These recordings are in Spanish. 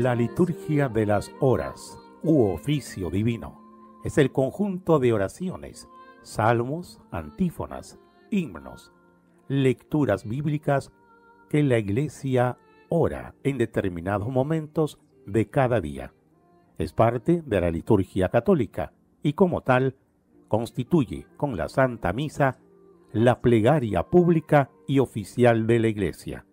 La liturgia de las horas, u oficio divino, es el conjunto de oraciones, salmos, antífonas, himnos, lecturas bíblicas que la Iglesia ora en determinados momentos de cada día. Es parte de la liturgia católica y como tal constituye con la Santa Misa la plegaria pública y oficial de la Iglesia,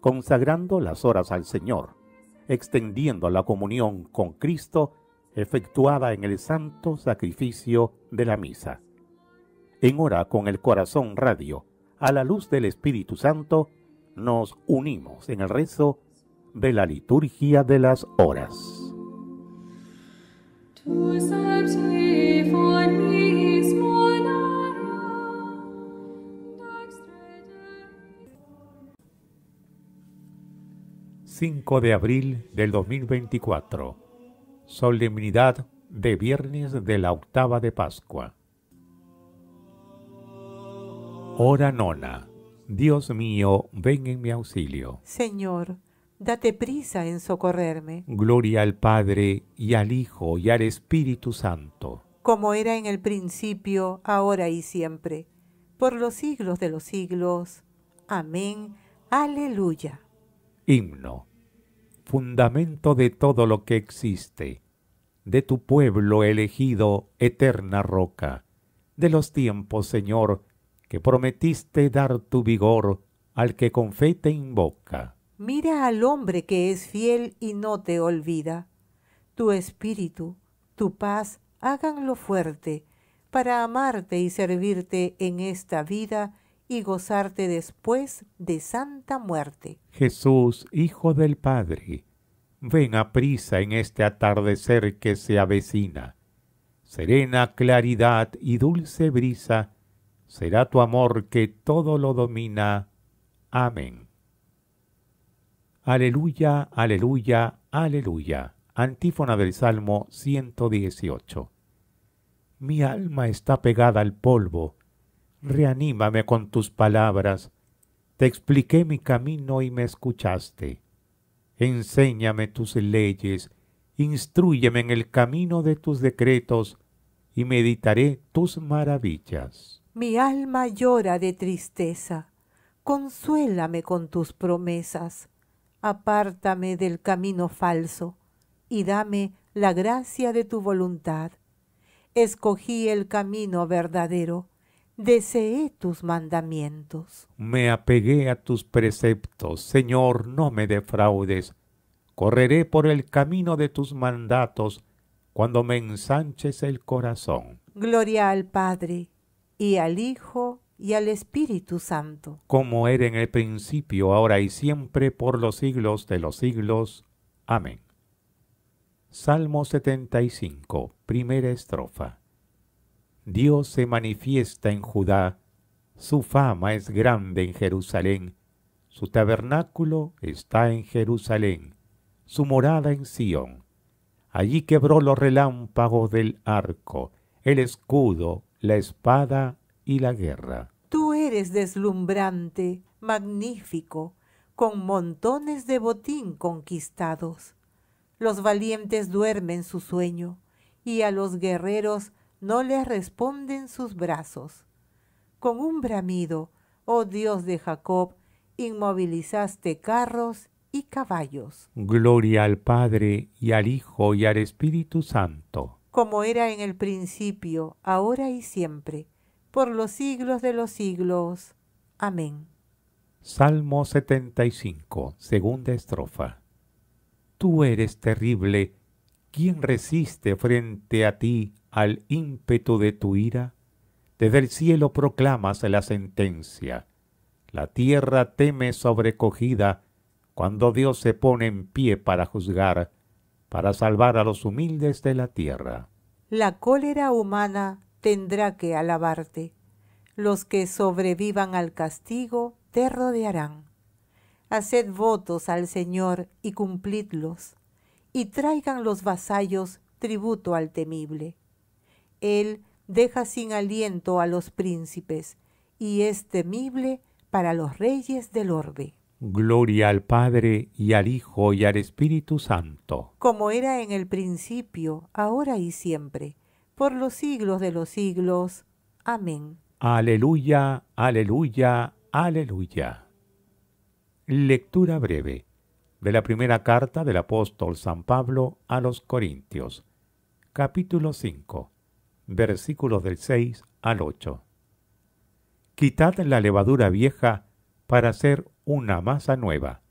consagrando las horas al Señor, extendiendo la comunión con Cristo efectuada en el santo sacrificio de la misa. En Ora con el Corazón Radio, a la luz del Espíritu Santo, nos unimos en el rezo de la liturgia de las horas. ...5 de abril del 2024... Solemnidad de Viernes de la Octava de Pascua. Hora Nona. Dios mío, ven en mi auxilio. Señor, date prisa en socorrerme. Gloria al Padre, y al Hijo, y al Espíritu Santo. Como era en el principio, ahora y siempre, por los siglos de los siglos. Amén. Aleluya. Himno. Fundamento de todo lo que existe, de tu pueblo elegido, eterna roca, de los tiempos, Señor, que prometiste dar tu vigor al que con fe te invoca. Mira al hombre que es fiel y no te olvida. Tu espíritu, tu paz, háganlo fuerte, para amarte y servirte en esta vida y gozarte después de santa muerte. Jesús, Hijo del Padre, ven a prisa en este atardecer que se avecina. Serena claridad y dulce brisa, será tu amor que todo lo domina. Amén. Aleluya, aleluya, aleluya. Antífona del Salmo 118. Mi alma está pegada al polvo. Reanímame con tus palabras. Te expliqué mi camino y me escuchaste. Enséñame tus leyes, instrúyeme en el camino de tus decretos, y meditaré tus maravillas. Mi alma llora de tristeza. Consuélame con tus promesas. Apártame del camino falso, y dame la gracia de tu voluntad. Escogí el camino verdadero. Deseé tus mandamientos. Me apegué a tus preceptos. Señor, no me defraudes. Correré por el camino de tus mandatos cuando me ensanches el corazón. Gloria al Padre, y al Hijo, y al Espíritu Santo. Como era en el principio, ahora y siempre, por los siglos de los siglos. Amén. Salmo 75, primera estrofa. Dios se manifiesta en Judá, su fama es grande en Jerusalén, su tabernáculo está en Jerusalén, su morada en Sión. Allí quebró los relámpagos del arco, el escudo, la espada y la guerra. Tú eres deslumbrante, magnífico, con montones de botín conquistados. Los valientes duermen su sueño, y a los guerreros no les responden sus brazos. Con un bramido, oh Dios de Jacob, inmovilizaste carros y caballos. Gloria al Padre, y al Hijo, y al Espíritu Santo. Como era en el principio, ahora y siempre, por los siglos de los siglos. Amén. Salmo 75, segunda estrofa. Tú eres terrible. ¿Quién resiste frente a ti al ímpetu de tu ira? Desde el cielo proclamas la sentencia. La tierra teme sobrecogida cuando Dios se pone en pie para juzgar, para salvar a los humildes de la tierra. La cólera humana tendrá que alabarte. Los que sobrevivan al castigo te rodearán. Haced votos al Señor y cumplidlos, y traigan los vasallos tributo al temible. Él deja sin aliento a los príncipes, y es temible para los reyes del orbe. Gloria al Padre, y al Hijo, y al Espíritu Santo. Como era en el principio, ahora y siempre, por los siglos de los siglos. Amén. Aleluya, aleluya, aleluya. Lectura breve de la primera carta del apóstol San Pablo a los Corintios, capítulo 5, versículos del 6 al 8. Quitad la levadura vieja para hacer una masa nueva,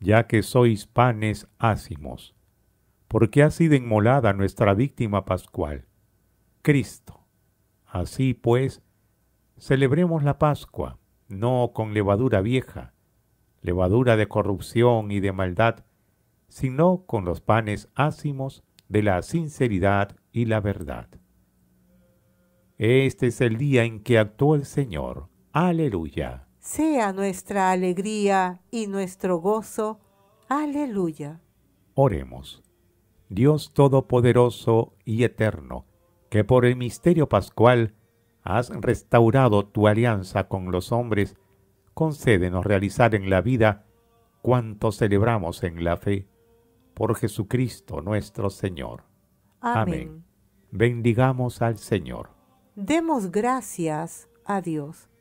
ya que sois panes ácimos, porque ha sido inmolada nuestra víctima pascual, Cristo. Así pues, celebremos la Pascua, no con levadura vieja, levadura de corrupción y de maldad, sino con los panes ácimos de la sinceridad y la verdad. Este es el día en que actuó el Señor. Aleluya. Sea nuestra alegría y nuestro gozo. Aleluya. Oremos. Dios todopoderoso y eterno, que por el misterio pascual has restaurado tu alianza con los hombres, concédenos realizar en la vida cuanto celebramos en la fe. Por Jesucristo nuestro Señor. Amén. Bendigamos al Señor. Demos gracias a Dios.